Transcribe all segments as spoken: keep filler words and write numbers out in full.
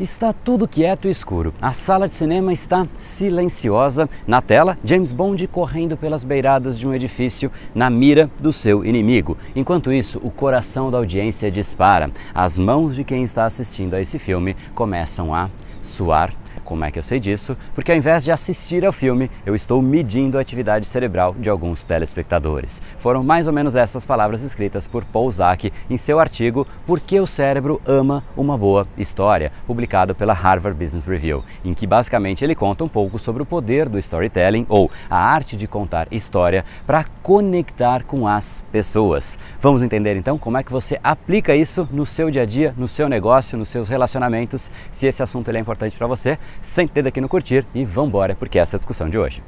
Está tudo quieto e escuro. A sala de cinema está silenciosa. Na tela, James Bond correndo pelas beiradas de um edifício na mira do seu inimigo. Enquanto isso, o coração da audiência dispara. As mãos de quem está assistindo a esse filme começam a suar. Como é que eu sei disso? Porque ao invés de assistir ao filme, eu estou medindo a atividade cerebral de alguns telespectadores. Foram mais ou menos essas palavras escritas por Paul Zak em seu artigo Por que o Cérebro Ama uma Boa História, publicado pela Harvard Business Review, em que basicamente ele conta um pouco sobre o poder do storytelling, ou a arte de contar história, para conectar com as pessoas. Vamos entender então como é que você aplica isso no seu dia a dia, no seu negócio, nos seus relacionamentos, se esse assunto ele é importante para você. Senta o dedo aqui no curtir e vambora, porque essa é a discussão de hoje.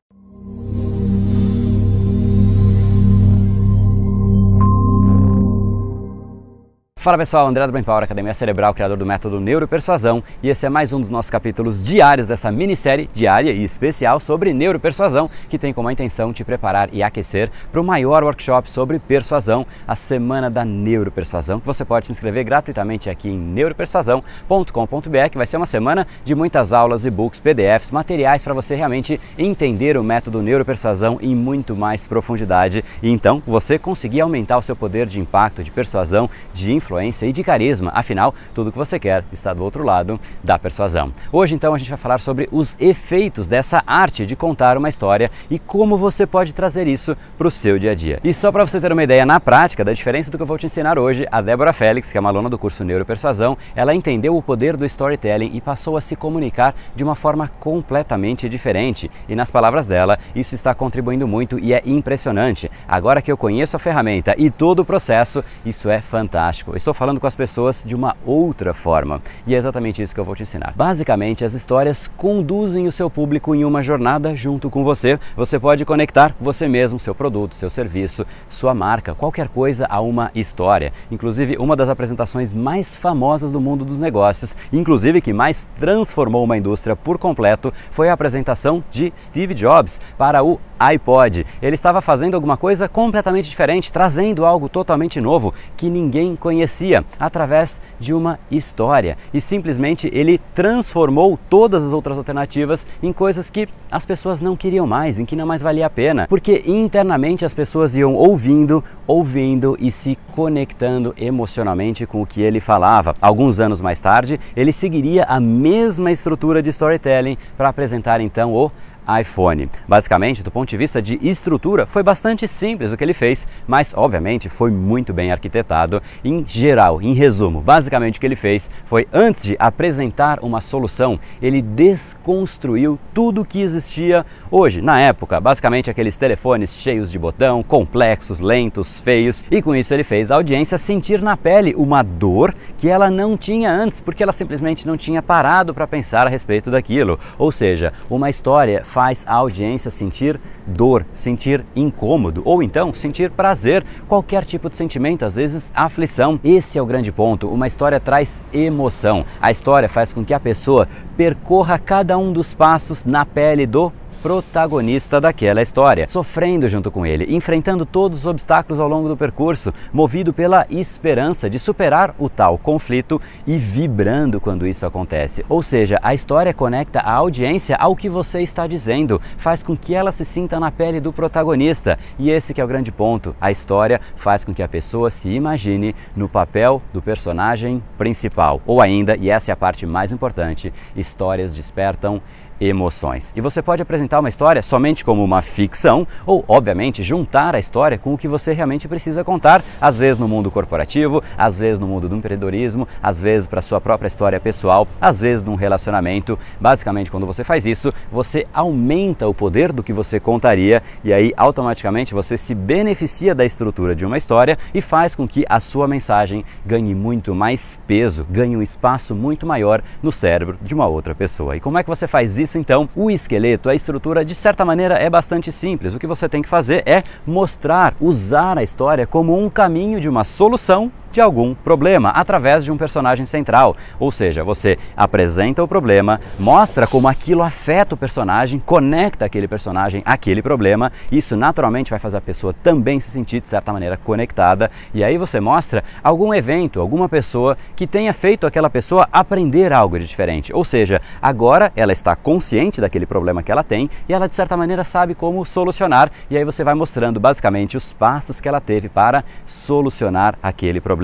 Fala pessoal, André do BrainPower Academia Cerebral, criador do método Neuropersuasão, e esse é mais um dos nossos capítulos diários dessa minissérie diária e especial sobre neuropersuasão, que tem como intenção te preparar e aquecer para o maior workshop sobre persuasão, a semana da neuropersuasão, que você pode se inscrever gratuitamente aqui em neuropersuasão ponto com ponto b r, que vai ser uma semana de muitas aulas, e-books, P D Fs, materiais para você realmente entender o método neuropersuasão em muito mais profundidade, e então você conseguir aumentar o seu poder de impacto, de persuasão, de influência, influência e de carisma. Afinal, tudo que você quer está do outro lado da persuasão. Hoje, então, a gente vai falar sobre os efeitos dessa arte de contar uma história e como você pode trazer isso para o seu dia a dia. E só para você ter uma ideia na prática da diferença do que eu vou te ensinar hoje, a Débora Félix, que é uma aluna do curso Neuropersuasão, ela entendeu o poder do storytelling e passou a se comunicar de uma forma completamente diferente. E nas palavras dela, isso está contribuindo muito e é impressionante. Agora que eu conheço a ferramenta e todo o processo, isso é fantástico. Estou falando com as pessoas de uma outra forma e é exatamente isso que eu vou te ensinar. Basicamente, as histórias conduzem o seu público em uma jornada junto com você. Você pode conectar você mesmo, seu produto, seu serviço, sua marca, qualquer coisa a uma história. Inclusive, uma das apresentações mais famosas do mundo dos negócios, inclusive que mais transformou uma indústria por completo, foi a apresentação de Steve Jobs para o iPod. Ele estava fazendo alguma coisa completamente diferente, trazendo algo totalmente novo que ninguém conhecia, através de uma história, e simplesmente ele transformou todas as outras alternativas em coisas que as pessoas não queriam mais, em que não mais valia a pena, porque internamente as pessoas iam ouvindo, ouvindo e se conectando emocionalmente com o que ele falava. Alguns anos mais tarde, ele seguiria a mesma estrutura de storytelling para apresentar então o iPhone. Basicamente, do ponto de vista de estrutura, foi bastante simples o que ele fez, mas obviamente foi muito bem arquitetado. Em geral, em resumo, basicamente o que ele fez foi, antes de apresentar uma solução, ele desconstruiu tudo que existia hoje, na época, basicamente aqueles telefones cheios de botão, complexos, lentos, feios, e com isso ele fez a audiência sentir na pele uma dor que ela não tinha antes, porque ela simplesmente não tinha parado para pensar a respeito daquilo. Ou seja, uma história faz a audiência sentir dor, sentir incômodo ou então sentir prazer, qualquer tipo de sentimento, às vezes aflição. Esse é o grande ponto, uma história traz emoção. A história faz com que a pessoa percorra cada um dos passos na pele do protagonista daquela história, sofrendo junto com ele, enfrentando todos os obstáculos ao longo do percurso, movido pela esperança de superar o tal conflito e vibrando quando isso acontece. Ou seja, a história conecta a audiência ao que você está dizendo, faz com que ela se sinta na pele do protagonista, e esse que é o grande ponto. A história faz com que a pessoa se imagine no papel do personagem principal. Ou ainda, e essa é a parte mais importante, histórias despertam emoções. E você pode apresentar uma história somente como uma ficção ou, obviamente, juntar a história com o que você realmente precisa contar, às vezes no mundo corporativo, às vezes no mundo do empreendedorismo, às vezes para sua própria história pessoal, às vezes num relacionamento. Basicamente, quando você faz isso, você aumenta o poder do que você contaria e aí automaticamente você se beneficia da estrutura de uma história e faz com que a sua mensagem ganhe muito mais peso, ganhe um espaço muito maior no cérebro de uma outra pessoa. E como é que você faz isso? Então, o esqueleto, a estrutura, de certa maneira é bastante simples. O que você tem que fazer é mostrar, usar a história como um caminho de uma solução de algum problema através de um personagem central, ou seja, você apresenta o problema, mostra como aquilo afeta o personagem, conecta aquele personagem àquele problema, isso naturalmente vai fazer a pessoa também se sentir de certa maneira conectada, e aí você mostra algum evento, alguma pessoa que tenha feito aquela pessoa aprender algo de diferente, ou seja, agora ela está consciente daquele problema que ela tem e ela de certa maneira sabe como solucionar, e aí você vai mostrando basicamente os passos que ela teve para solucionar aquele problema.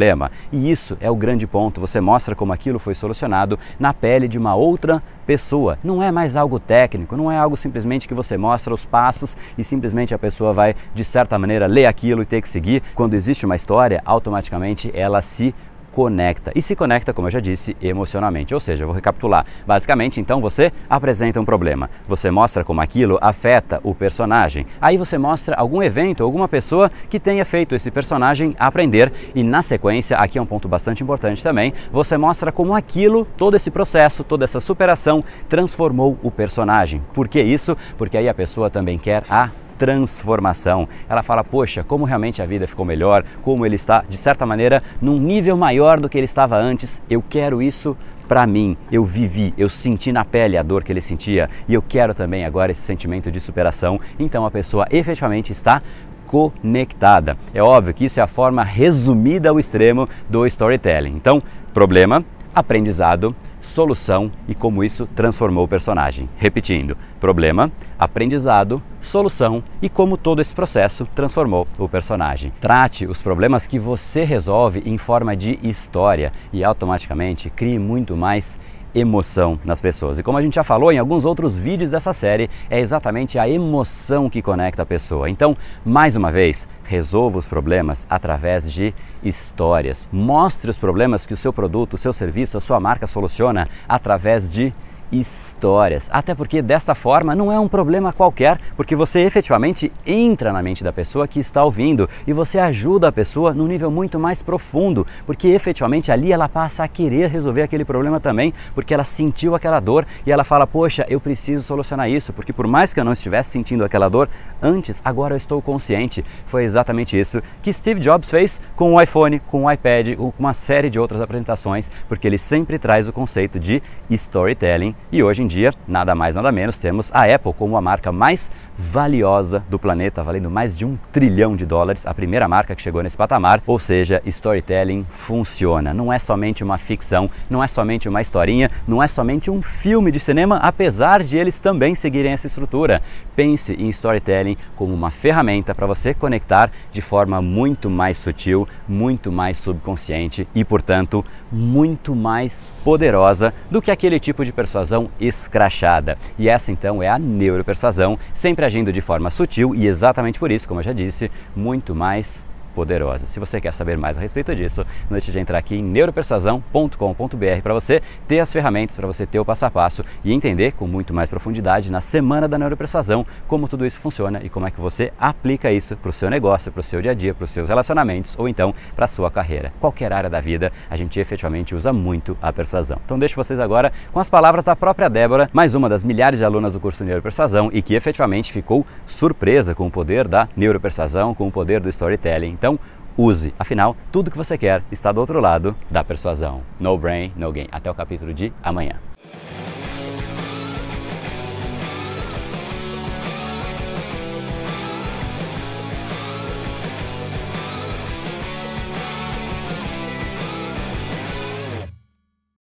E isso é o grande ponto, você mostra como aquilo foi solucionado na pele de uma outra pessoa. Não é mais algo técnico, não é algo simplesmente que você mostra os passos e simplesmente a pessoa vai de certa maneira ler aquilo e ter que seguir. Quando existe uma história, automaticamente ela se conecta e se conecta, como eu já disse, emocionalmente. Ou seja, eu vou recapitular. Basicamente, então, você apresenta um problema, você mostra como aquilo afeta o personagem, aí você mostra algum evento, alguma pessoa que tenha feito esse personagem aprender e, na sequência, aqui é um ponto bastante importante também, você mostra como aquilo, todo esse processo, toda essa superação transformou o personagem. Por que isso? Porque aí a pessoa também quer a transformação. Ela fala, poxa, como realmente a vida ficou melhor, como ele está, de certa maneira, num nível maior do que ele estava antes, eu quero isso para mim, eu vivi, eu senti na pele a dor que ele sentia e eu quero também agora esse sentimento de superação. Então a pessoa efetivamente está conectada. É óbvio que isso é a forma resumida ao extremo do storytelling. Então, problema, aprendizado, solução e como isso transformou o personagem. Repetindo, problema, aprendizado, solução e como todo esse processo transformou o personagem. Trate os problemas que você resolve em forma de história e automaticamente crie muito mais emoção nas pessoas. E como a gente já falou em alguns outros vídeos dessa série, é exatamente a emoção que conecta a pessoa. Então, mais uma vez, resolva os problemas através de histórias. Mostre os problemas que o seu produto, o seu serviço, a sua marca soluciona através de histórias, até porque desta forma não é um problema qualquer, porque você efetivamente entra na mente da pessoa que está ouvindo e você ajuda a pessoa num nível muito mais profundo, porque efetivamente ali ela passa a querer resolver aquele problema também, porque ela sentiu aquela dor e ela fala, poxa, eu preciso solucionar isso, porque por mais que eu não estivesse sentindo aquela dor antes, agora eu estou consciente. Foi exatamente isso que Steve Jobs fez com o iPhone, com o iPad, com uma série de outras apresentações, porque ele sempre traz o conceito de storytelling. E hoje em dia, nada mais nada menos, temos a Apple como a marca mais valiosa do planeta, valendo mais de um trilhão de dólares, a primeira marca que chegou nesse patamar, ou seja, storytelling funciona. Não é somente uma ficção, não é somente uma historinha, não é somente um filme de cinema, apesar de eles também seguirem essa estrutura. Pense em storytelling como uma ferramenta para você conectar de forma muito mais sutil, muito mais subconsciente e, portanto, muito mais poderosa do que aquele tipo de persuasão escrachada. E essa, então, é a neuropersuasão, sempre agindo de forma sutil e exatamente por isso, como eu já disse, muito mais poderosa. Se você quer saber mais a respeito disso, não deixe de entrar aqui em neuropersuasão ponto com ponto br para você ter as ferramentas, para você ter o passo a passo e entender com muito mais profundidade na Semana da Neuropersuasão como tudo isso funciona e como é que você aplica isso para o seu negócio, para o seu dia a dia, para os seus relacionamentos ou então para a sua carreira. Qualquer área da vida, a gente efetivamente usa muito a persuasão. Então deixo vocês agora com as palavras da própria Débora, mais uma das milhares de alunas do curso de Neuropersuasão e que efetivamente ficou surpresa com o poder da neuropersuasão, com o poder do storytelling. Então, use. Afinal, tudo que você quer está do outro lado da persuasão. No brain, no gain. Até o capítulo de amanhã.